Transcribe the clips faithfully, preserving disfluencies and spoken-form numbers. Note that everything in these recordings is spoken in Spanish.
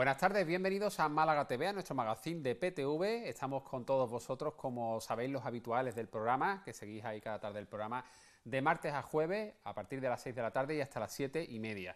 Buenas tardes, bienvenidos a Málaga T V, a nuestro magazine de P T V. Estamos con todos vosotros, como sabéis, los habituales del programa, que seguís ahí cada tarde el programa, de martes a jueves, a partir de las seis de la tarde y hasta las siete y media.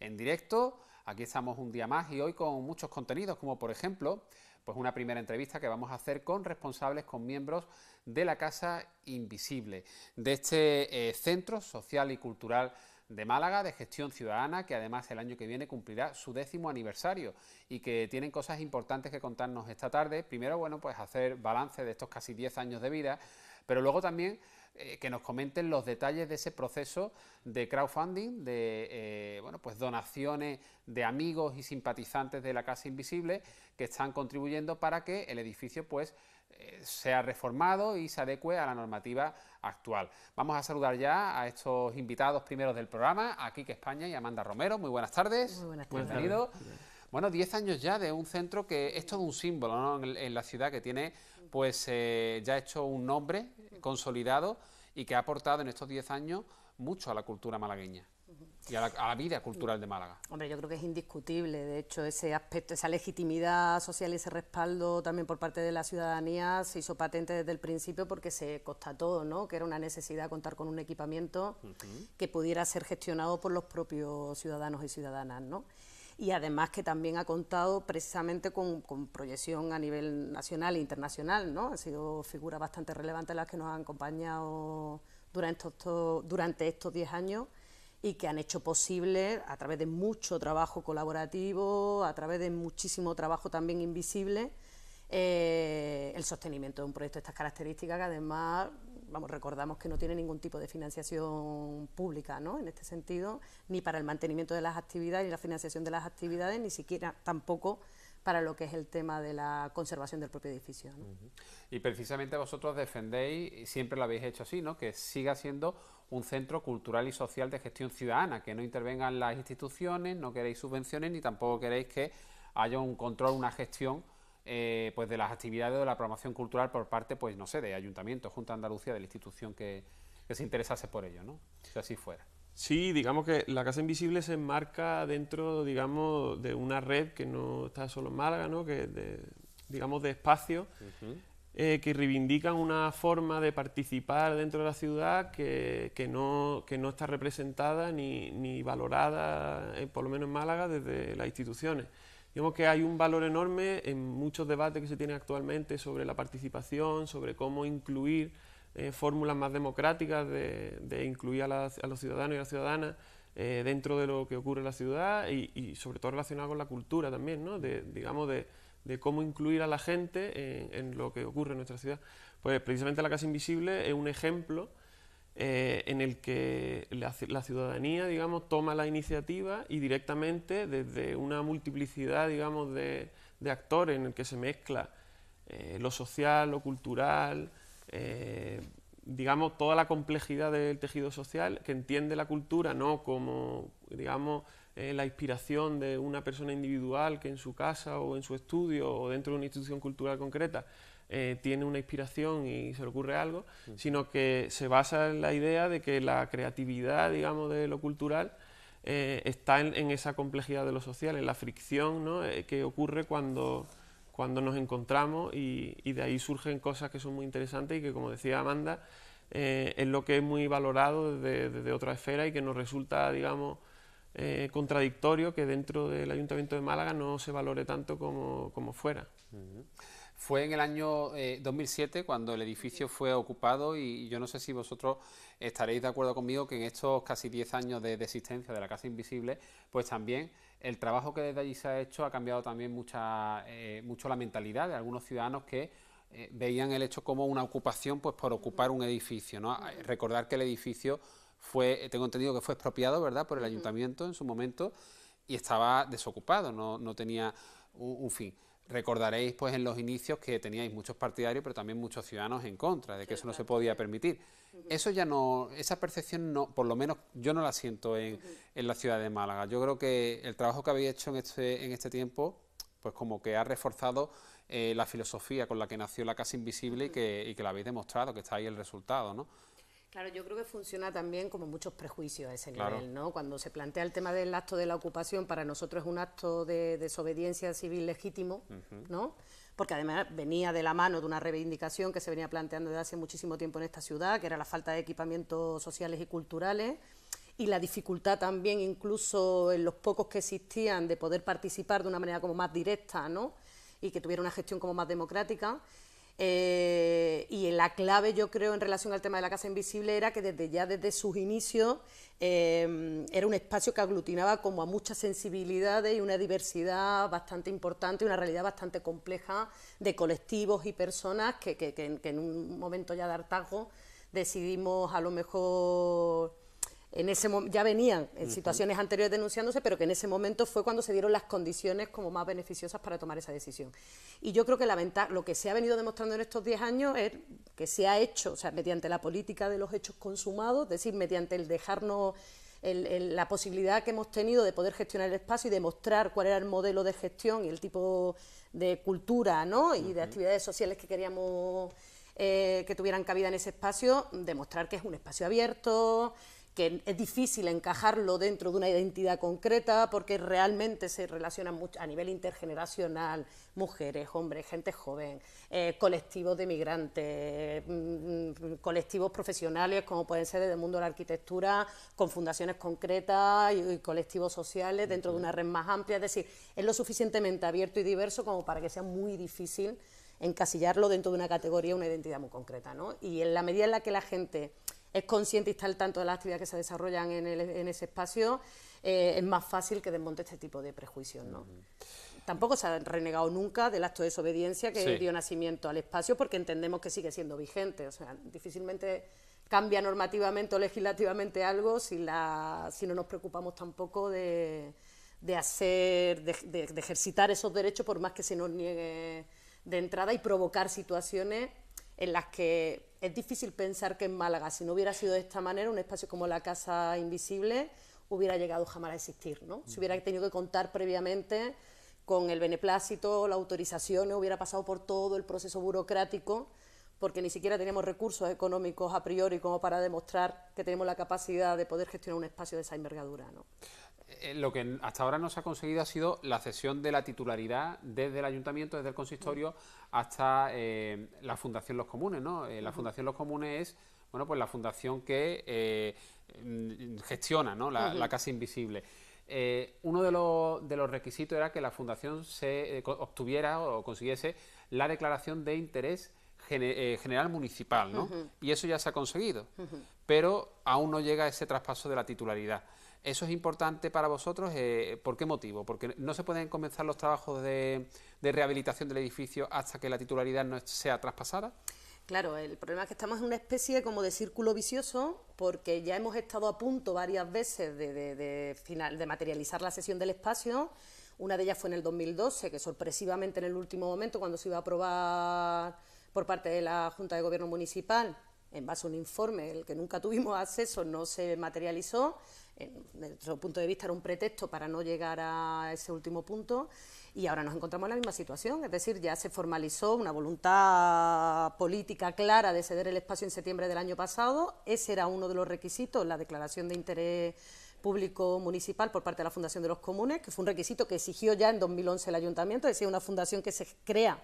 En directo, aquí estamos un día más y hoy con muchos contenidos, como por ejemplo, pues una primera entrevista que vamos a hacer con responsables, con miembros de la Casa Invisible, de este eh, centro social y cultural de Málaga, de gestión ciudadana, que además el año que viene cumplirá su décimo aniversario y que tienen cosas importantes que contarnos esta tarde. Primero, bueno, pues hacer balance de estos casi diez años de vida, pero luego también eh, que nos comenten los detalles de ese proceso de crowdfunding, de eh, bueno, pues donaciones de amigos y simpatizantes de la Casa Invisible que están contribuyendo para que el edificio pues eh, sea reformado y se adecue a la normativa actual. Vamos a saludar ya a estos invitados primeros del programa, a Kike España y Amanda Romero. Muy buenas tardes. Muy buenas tardes. Bienvenidos. Bueno, diez años ya de un centro que es todo un símbolo, ¿no?, en, en la ciudad, que tiene pues eh, ya hecho un nombre consolidado y que ha aportado en estos diez años mucho a la cultura malagueña y a la, a la vida cultural de Málaga. Hombre, yo creo que es indiscutible. De hecho, ese aspecto, esa legitimidad social y ese respaldo también por parte de la ciudadanía se hizo patente desde el principio, porque se constató, ¿no?, que era una necesidad contar con un equipamiento uh-huh. que pudiera ser gestionado por los propios ciudadanos y ciudadanas, ¿no? Y además que también ha contado precisamente con, con proyección a nivel nacional e internacional, ¿no? Han sido figuras bastante relevantes las que nos han acompañado durante estos, durante estos diez años... y que han hecho posible, a través de mucho trabajo colaborativo, a través de muchísimo trabajo también invisible, Eh, el sostenimiento de un proyecto de estas características, que además, vamos, recordamos que no tiene ningún tipo de financiación pública, ¿no?, en este sentido, ni para el mantenimiento de las actividades, ni la financiación de las actividades, ni siquiera tampoco para lo que es el tema de la conservación del propio edificio, ¿no? Uh-huh. Y precisamente vosotros defendéis, y siempre lo habéis hecho así, ¿no?, que siga siendo un centro cultural y social de gestión ciudadana, que no intervengan las instituciones, no queréis subvenciones, ni tampoco queréis que haya un control, una gestión, Eh, pues de las actividades de la programación cultural por parte, pues no sé, de ayuntamientos, Junta de Andalucía, de la institución que, que se interesase por ello, ¿no?, si así fuera. Sí, digamos que la Casa Invisible se enmarca dentro, digamos, de una red que no está solo en Málaga, ¿no?, que de, digamos, de espacios uh-huh. eh, que reivindican una forma de participar dentro de la ciudad que, que, no, que no está representada ni, ni valorada, eh, por lo menos en Málaga, desde las instituciones. Digamos que hay un valor enorme en muchos debates que se tienen actualmente sobre la participación, sobre cómo incluir eh, fórmulas más democráticas de, de incluir a, las, a los ciudadanos y a las ciudadanas eh, dentro de lo que ocurre en la ciudad y, y sobre todo relacionado con la cultura también, ¿no?, de, digamos de, de cómo incluir a la gente en, en lo que ocurre en nuestra ciudad. Pues precisamente la Casa Invisible es un ejemplo Eh, en el que la, la ciudadanía, digamos, toma la iniciativa y directamente desde una multiplicidad, digamos, de, de actores, en el que se mezcla eh, lo social, lo cultural, eh, digamos, toda la complejidad del tejido social, que entiende la cultura no como, digamos, eh, la inspiración de una persona individual que en su casa o en su estudio o dentro de una institución cultural concreta Eh, tiene una inspiración y se le ocurre algo, sí. sino que se basa en la idea de que la creatividad, digamos, de lo cultural eh, está en, en esa complejidad de lo social, en la fricción, ¿no?, eh, que ocurre cuando, cuando nos encontramos y, y de ahí surgen cosas que son muy interesantes y que, como decía Amanda, eh, es lo que es muy valorado desde, desde otra esfera y que nos resulta, digamos, Eh, contradictorio que dentro del Ayuntamiento de Málaga no se valore tanto como, como fuera. Uh-huh. Fue en el año eh, dos mil siete cuando el edificio fue ocupado, y yo no sé si vosotros estaréis de acuerdo conmigo que en estos casi diez años de, de existencia de la Casa Invisible, pues también el trabajo que desde allí se ha hecho ha cambiado también mucha, eh, mucho la mentalidad de algunos ciudadanos que eh, veían el hecho como una ocupación, pues por ocupar un edificio, ¿no? Uh-huh. Recordar que el edificio fue, tengo entendido que fue expropiado, ¿verdad?, por el ayuntamiento en su momento, y estaba desocupado, no, no tenía un, un fin. Recordaréis pues en los inicios que teníais muchos partidarios, pero también muchos ciudadanos en contra, de que eso no se podía permitir. Eso ya no, esa percepción no, por lo menos yo no la siento en, en la ciudad de Málaga. Yo creo que el trabajo que habéis hecho en este, en este tiempo, pues como que ha reforzado eh, la filosofía con la que nació la Casa Invisible y que, y que la habéis demostrado, que está ahí el resultado, ¿no? Claro, yo creo que funciona también como muchos prejuicios a ese nivel, claro, ¿no? Cuando se plantea el tema del acto de la ocupación, para nosotros es un acto de desobediencia civil legítimo, uh-huh, ¿no? Porque además venía de la mano de una reivindicación que se venía planteando desde hace muchísimo tiempo en esta ciudad, que era la falta de equipamientos sociales y culturales, y la dificultad también, incluso en los pocos que existían, de poder participar de una manera como más directa, ¿no? Y que tuviera una gestión como más democrática. Eh, y la clave, yo creo, en relación al tema de la Casa Invisible era que desde ya, desde sus inicios, eh, era un espacio que aglutinaba como a muchas sensibilidades y una diversidad bastante importante, una realidad bastante compleja de colectivos y personas que, que, que, en, que en un momento ya de hartazgo decidimos a lo mejor... En ese ya venían en situaciones anteriores denunciándose, pero que en ese momento fue cuando se dieron las condiciones como más beneficiosas para tomar esa decisión. Y yo creo que la ventaja, lo que se ha venido demostrando en estos diez años es que se ha hecho, o sea, mediante la política de los hechos consumados, es decir, mediante el dejarnos el, el, la posibilidad que hemos tenido de poder gestionar el espacio y demostrar cuál era el modelo de gestión y el tipo de cultura, ¿no? Y de actividades sociales que queríamos eh, que tuvieran cabida en ese espacio, demostrar que es un espacio abierto, que es difícil encajarlo dentro de una identidad concreta, porque realmente se relacionan mucho a nivel intergeneracional, mujeres, hombres, gente joven, eh, colectivos de migrantes, mmm, colectivos profesionales, como pueden ser del mundo de la arquitectura, con fundaciones concretas y, y colectivos sociales dentro de una red más amplia. Es decir, es lo suficientemente abierto y diverso como para que sea muy difícil encasillarlo dentro de una categoría, una identidad muy concreta, ¿no? Y en la medida en la que la gente es consciente y está al tanto de las actividades que se desarrollan en, el, en ese espacio, eh, es más fácil que desmonte este tipo de prejuicios, ¿no? Uh-huh. Tampoco se ha renegado nunca del acto de desobediencia que sí dio nacimiento al espacio, porque entendemos que sigue siendo vigente. O sea, difícilmente cambia normativamente o legislativamente algo si, la, si no nos preocupamos tampoco de, de hacer, de, de, de ejercitar esos derechos, por más que se nos niegue de entrada, y provocar situaciones en las que es difícil pensar que en Málaga, si no hubiera sido de esta manera, un espacio como la Casa Invisible hubiera llegado jamás a existir, ¿no? Se hubiera tenido que contar previamente con el beneplácito, la autorización, hubiera pasado por todo el proceso burocrático, porque ni siquiera tenemos recursos económicos a priori como para demostrar que tenemos la capacidad de poder gestionar un espacio de esa envergadura, ¿no? Eh, lo que hasta ahora no se ha conseguido ha sido la cesión de la titularidad desde el ayuntamiento, desde el consistorio, hasta eh, la Fundación Los Comunes, ¿no? Eh, la Fundación Los Comunes es, bueno, pues la fundación que eh, gestiona, ¿no?, la, la Casa Invisible. Eh, uno de los, de los requisitos era que la fundación se eh, obtuviera o consiguiese la declaración de interés general municipal, ¿no? Uh-huh. Y eso ya se ha conseguido, uh-huh, pero aún no llega ese traspaso de la titularidad. ¿Eso es importante para vosotros? Eh, ¿Por qué motivo? Porque no se pueden comenzar los trabajos de, de rehabilitación del edificio hasta que la titularidad no sea traspasada. Claro, el problema es que estamos en una especie como de círculo vicioso, porque ya hemos estado a punto varias veces de, de, de, final, de materializar la cesión del espacio. Una de ellas fue en el dos mil doce, que sorpresivamente en el último momento, cuando se iba a aprobar por parte de la Junta de Gobierno Municipal, en base a un informe, el que nunca tuvimos acceso, no se materializó. Desde nuestro punto de vista era un pretexto para no llegar a ese último punto, y ahora nos encontramos en la misma situación. Es decir, ya se formalizó una voluntad política clara de ceder el espacio en septiembre del año pasado. Ese era uno de los requisitos, la declaración de interés público municipal por parte de la Fundación de los Comunes, que fue un requisito que exigió ya en dos mil once el ayuntamiento. Es decir, una fundación que se crea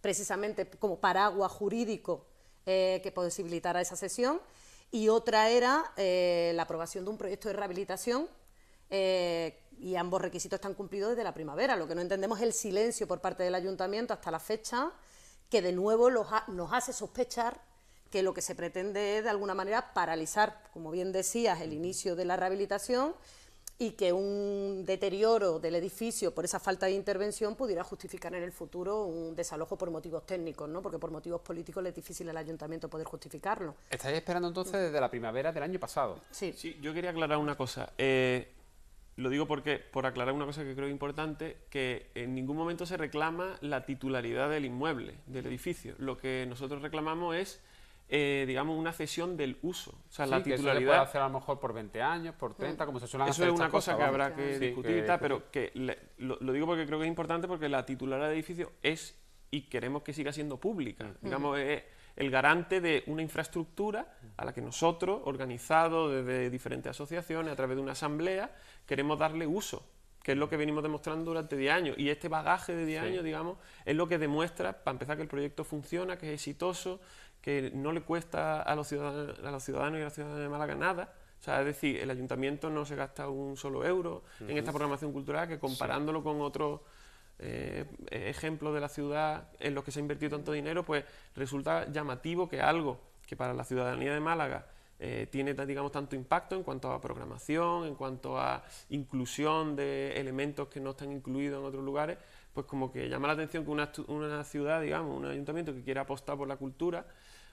precisamente como paraguas jurídico eh, que posibilitara esa cesión. Y otra era eh, la aprobación de un proyecto de rehabilitación, eh, y ambos requisitos están cumplidos desde la primavera. Lo que no entendemos es el silencio por parte del ayuntamiento hasta la fecha, que de nuevo los ha, nos hace sospechar que lo que se pretende es de alguna manera paralizar, como bien decías, el inicio de la rehabilitación, y que un deterioro del edificio por esa falta de intervención pudiera justificar en el futuro un desalojo por motivos técnicos, ¿no? Porque por motivos políticos le es difícil al ayuntamiento poder justificarlo. ¿Estáis esperando entonces desde la primavera del año pasado? Sí, sí, yo quería aclarar una cosa. Eh, lo digo porque por aclarar una cosa que creo importante, que en ningún momento se reclama la titularidad del inmueble, del edificio. Lo que nosotros reclamamos es Eh, digamos, una cesión del uso. O sea, sí, la titularidad. Que eso se puede hacer a lo mejor por veinte años, por treinta, como se suele hacer. Eso es una cosa que habrá que discutir y tal, pero que le, lo, lo digo porque creo que es importante, porque la titularidad del edificio es, y queremos que siga siendo pública. Digamos, es, el garante de una infraestructura a la que nosotros, organizados desde diferentes asociaciones, a través de una asamblea, queremos darle uso, que es lo que venimos demostrando durante diez años. Y este bagaje de diez años, digamos, es lo que demuestra, para empezar, que el proyecto funciona, que es exitoso, que no le cuesta a los ciudadanos, a los ciudadanos y a las ciudadanas de Málaga nada. O sea, es decir, el ayuntamiento no se gasta un solo euro uh-huh. en esta programación cultural, que comparándolo sí. con otros eh, ejemplos de la ciudad en los que se ha invertido tanto dinero, pues resulta llamativo que algo que para la ciudadanía de Málaga eh, tiene, digamos, tanto impacto en cuanto a programación, en cuanto a inclusión de elementos que no están incluidos en otros lugares, pues como que llama la atención que una, una ciudad, digamos, un ayuntamiento que quiera apostar por la cultura,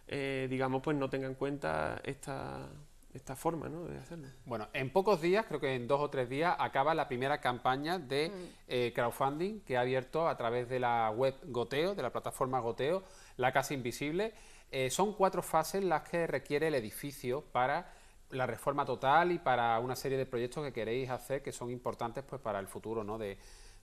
eh, digamos, pues no tenga en cuenta esta... esta forma, ¿no?, de hacerlo. Bueno, en pocos días, creo que en dos o tres días, acaba la primera campaña de mm. eh, crowdfunding que ha abierto a través de la web Goteo, de la plataforma Goteo, La Casa Invisible. Eh, son cuatro fases las que requiere el edificio para la reforma total y para una serie de proyectos que queréis hacer que son importantes, pues, para el futuro, ¿no?, de,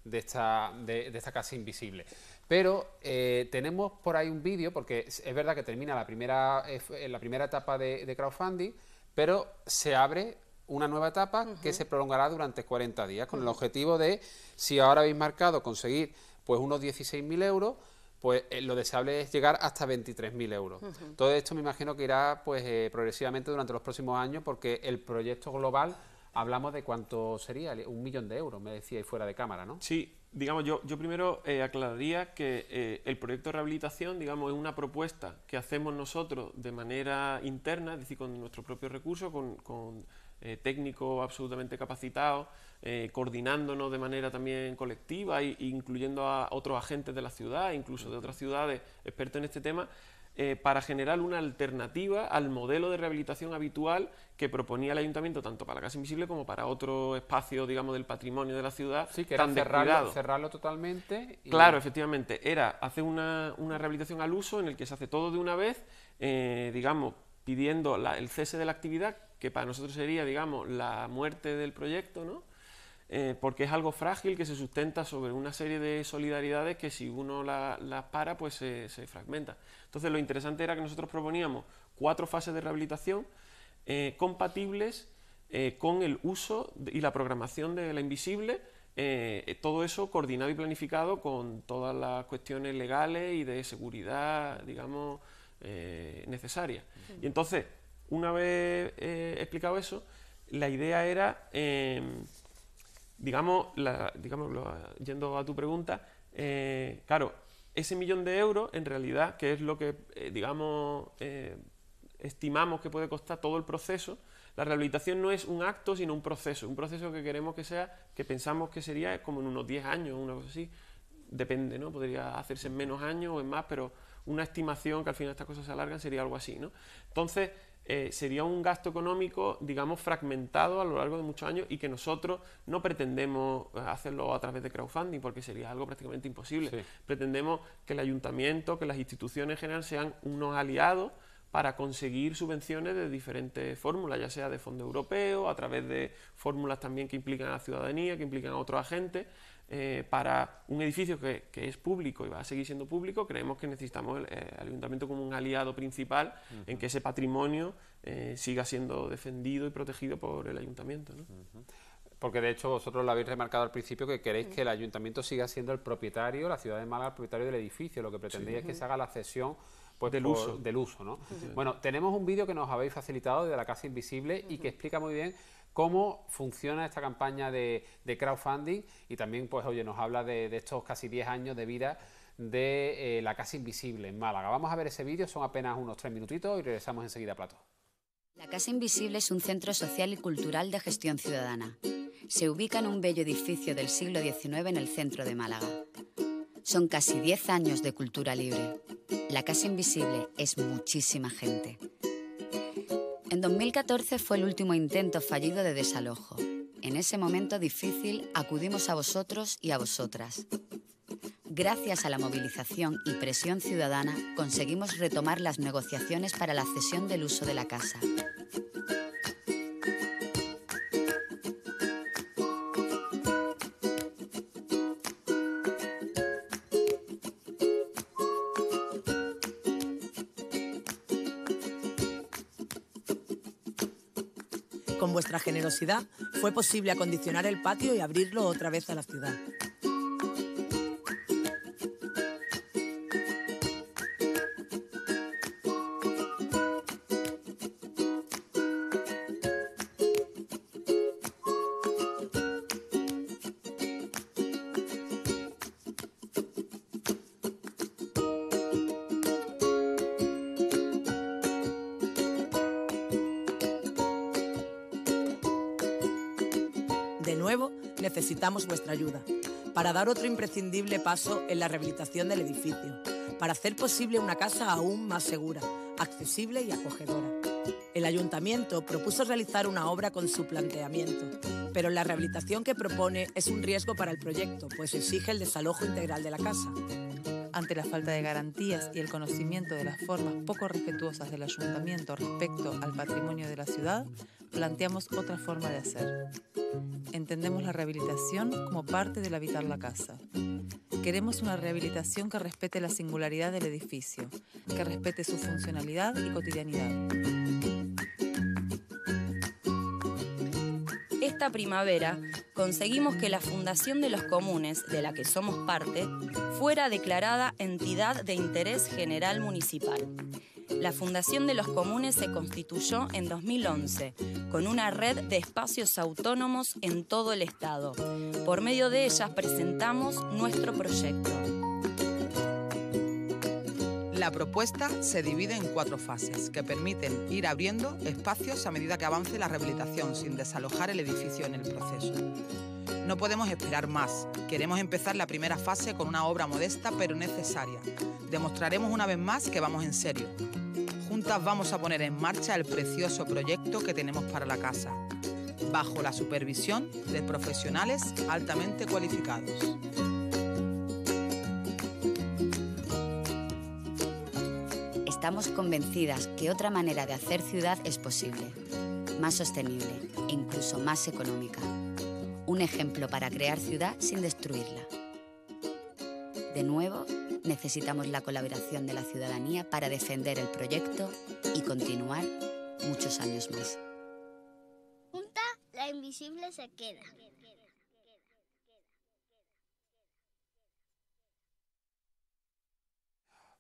de, esta, de, de esta Casa Invisible. Pero eh, tenemos por ahí un vídeo, porque es, es verdad que termina la primera, eh, la primera etapa de, de crowdfunding, pero se abre una nueva etapa uh-huh. que se prolongará durante cuarenta días con uh-huh. el objetivo de, si ahora habéis marcado conseguir pues unos dieciséis mil euros, pues eh, lo deseable es llegar hasta veintitrés mil euros. Uh-huh. Todo esto me imagino que irá pues eh, progresivamente durante los próximos años, porque el proyecto global, hablamos de cuánto sería, un millón de euros, me decíais fuera de cámara, ¿no? Sí, digamos, yo, yo primero eh, aclararía que eh, el proyecto de rehabilitación, digamos, es una propuesta que hacemos nosotros de manera interna, es decir, con nuestros propios recursos, con, con eh, técnicos absolutamente capacitados, eh, coordinándonos de manera también colectiva e incluyendo a otros agentes de la ciudad, incluso de otras ciudades expertos en este tema, Eh, para generar una alternativa al modelo de rehabilitación habitual que proponía el ayuntamiento tanto para la Casa Invisible como para otro espacio, digamos, del patrimonio de la ciudad. Sí, que era tan cerrarlo, cerrarlo totalmente. Y... Claro, efectivamente, era hacer una, una rehabilitación al uso en el que se hace todo de una vez, eh, digamos, pidiendo la, el cese de la actividad, que para nosotros sería, digamos, la muerte del proyecto, ¿no? Eh, porque es algo frágil que se sustenta sobre una serie de solidaridades que si uno las la para, pues se, se fragmenta. Entonces lo interesante era que nosotros proponíamos cuatro fases de rehabilitación eh, compatibles eh, con el uso y la programación de la invisible, eh, todo eso coordinado y planificado con todas las cuestiones legales y de seguridad, digamos, eh, necesarias. Sí. Y entonces, una vez eh, explicado eso, la idea era... Eh, Digamos, la, digámoslo, yendo a tu pregunta, eh, claro, ese millón de euros, en realidad, que es lo que, eh, digamos, eh, estimamos que puede costar todo el proceso, la rehabilitación no es un acto, sino un proceso, un proceso que queremos que sea, que pensamos que sería como en unos diez años, una cosa así, depende, ¿no? Podría hacerse en menos años o en más, pero una estimación que al final estas cosas se alargan sería algo así, ¿no? Entonces... Eh, sería un gasto económico, digamos, fragmentado a lo largo de muchos años y que nosotros no pretendemos hacerlo a través de crowdfunding, porque sería algo prácticamente imposible. Sí. Pretendemos que el ayuntamiento, que las instituciones en general sean unos aliados para conseguir subvenciones de diferentes fórmulas, ya sea de fondo europeo, a través de fórmulas también que implican a la ciudadanía, que implican a otros agentes. Eh, para un edificio que, que es público y va a seguir siendo público, creemos que necesitamos el, el ayuntamiento como un aliado principal uh-huh. en que ese patrimonio eh, siga siendo defendido y protegido por el ayuntamiento, ¿no? Uh-huh. Porque de hecho vosotros lo habéis remarcado al principio, que queréis que el ayuntamiento siga siendo el propietario, la ciudad de Málaga, el propietario del edificio. Lo que pretendéis sí. es que se haga la cesión, pues, del, por, uso. del uso, ¿no? Sí. Bueno, tenemos un vídeo que nos habéis facilitado de La Casa Invisible y que explica muy bien cómo funciona esta campaña de, de crowdfunding, y también, pues, oye, nos habla de, de estos casi diez años de vida de eh, La Casa Invisible en Málaga. Vamos a ver ese vídeo, son apenas unos tres minutitos y regresamos enseguida a plato. La Casa Invisible es un centro social y cultural de gestión ciudadana. Se ubica en un bello edificio del siglo diecinueve en el centro de Málaga. Son casi diez años de cultura libre. La Casa Invisible es muchísima gente. En dos mil catorce fue el último intento fallido de desalojo. En ese momento difícil acudimos a vosotros y a vosotras. Gracias a la movilización y presión ciudadana conseguimos retomar las negociaciones para la cesión del uso de la casa. Con vuestra generosidad fue posible acondicionar el patio y abrirlo otra vez a la ciudad. De nuevo, necesitamos vuestra ayuda para dar otro imprescindible paso en la rehabilitación del edificio, para hacer posible una casa aún más segura, accesible y acogedora. El ayuntamiento propuso realizar una obra con su planteamiento, pero la rehabilitación que propone es un riesgo para el proyecto, pues exige el desalojo integral de la casa. Ante la falta de garantías y el conocimiento de las formas poco respetuosas del ayuntamiento respecto al patrimonio de la ciudad, planteamos otra forma de hacer. Entendemos la rehabilitación como parte del habitar la casa. Queremos una rehabilitación que respete la singularidad del edificio, que respete su funcionalidad y cotidianidad. Esta primavera conseguimos que la Fundación de los Comunes, de la que somos parte, fuera declarada Entidad de Interés General Municipal. La Fundación de los Comunes se constituyó en dos mil once, con una red de espacios autónomos en todo el Estado. Por medio de ellas presentamos nuestro proyecto. La propuesta se divide en cuatro fases que permiten ir abriendo espacios a medida que avance la rehabilitación sin desalojar el edificio en el proceso. No podemos esperar más. Queremos empezar la primera fase con una obra modesta pero necesaria. Demostraremos una vez más que vamos en serio. Juntas vamos a poner en marcha el precioso proyecto que tenemos para la casa, bajo la supervisión de profesionales altamente cualificados. Estamos convencidas que otra manera de hacer ciudad es posible, más sostenible e incluso más económica. Un ejemplo para crear ciudad sin destruirla. De nuevo, necesitamos la colaboración de la ciudadanía para defender el proyecto y continuar muchos años más. Junta, la invisible se queda.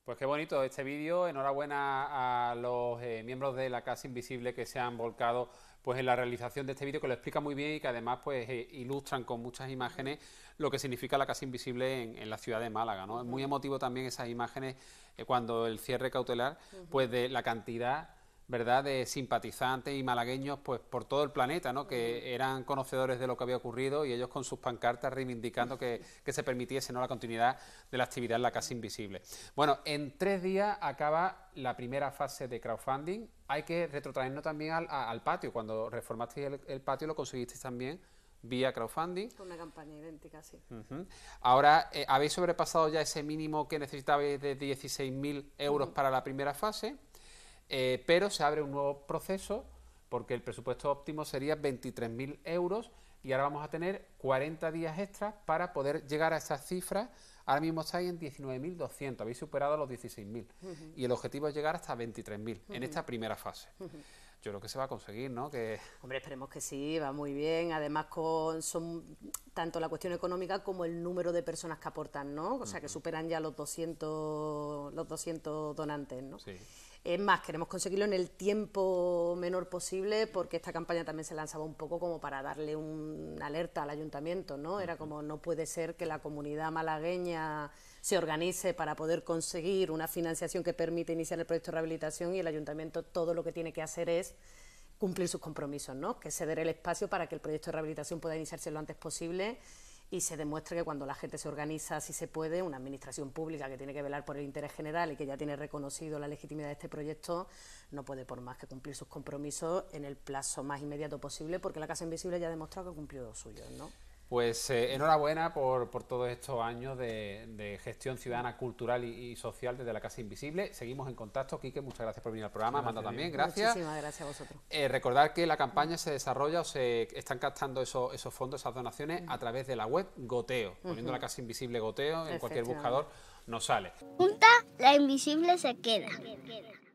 Pues qué bonito este vídeo. Enhorabuena a los eh, miembros de la Casa Invisible que se han volcado pues en la realización de este vídeo, que lo explica muy bien y que además pues eh, ilustran con muchas imágenes lo que significa la Casa Invisible en, en la ciudad de Málaga, ¿no? Es muy emotivo también esas imágenes eh, cuando el cierre cautelar, pues de la cantidad, ¿verdad?, de simpatizantes y malagueños pues por todo el planeta, ¿no?, que eran conocedores de lo que había ocurrido y ellos con sus pancartas reivindicando que, que se permitiese, ¿no?, la continuidad de la actividad en la Casa Invisible. Bueno, en tres días acaba la primera fase de crowdfunding. Hay que retrotraernos también al, a, al patio. Cuando reformasteis el, el patio lo conseguisteis también vía crowdfunding. Con una campaña idéntica, sí. Uh-huh. Ahora, eh, habéis sobrepasado ya ese mínimo que necesitabais de dieciséis mil euros uh-huh. para la primera fase. Eh, pero se abre un nuevo proceso porque el presupuesto óptimo sería veintitrés mil euros y ahora vamos a tener cuarenta días extras para poder llegar a esas cifras. Ahora mismo estáis en diecinueve mil doscientos, habéis superado los dieciséis mil uh-huh. y el objetivo es llegar hasta veintitrés mil uh-huh. en esta primera fase. Uh-huh. Yo creo que se va a conseguir, ¿no? Que... Hombre, esperemos que sí, va muy bien. Además, con son tanto la cuestión económica como el número de personas que aportan, ¿no? O sea, uh-huh. que superan ya los doscientos, los doscientos donantes, ¿no? Sí. Es más, queremos conseguirlo en el tiempo menor posible porque esta campaña también se lanzaba un poco como para darle una alerta al ayuntamiento, ¿no? Era como, no puede ser que la comunidad malagueña se organice para poder conseguir una financiación que permite iniciar el proyecto de rehabilitación y el ayuntamiento todo lo que tiene que hacer es cumplir sus compromisos, ¿no? Que ceder el espacio para que el proyecto de rehabilitación pueda iniciarse lo antes posible y se demuestre que cuando la gente se organiza, si se puede, una administración pública que tiene que velar por el interés general y que ya tiene reconocido la legitimidad de este proyecto, no puede por más que cumplir sus compromisos en el plazo más inmediato posible, porque la Casa Invisible ya ha demostrado que cumplió los suyos, ¿no? Pues eh, enhorabuena por, por todos estos años de, de gestión ciudadana, cultural y, y social desde la Casa Invisible. Seguimos en contacto. Quique, muchas gracias por venir al programa. Gracias, Amanda también, gracias. Muchísimas gracias a vosotros. Eh, recordad que la campaña se desarrolla o se están captando esos, esos fondos, esas donaciones uh-huh. a través de la web Goteo. Poniendo uh-huh. la Casa Invisible Goteo en cualquier buscador nos sale. Junta, la invisible se queda. Se queda.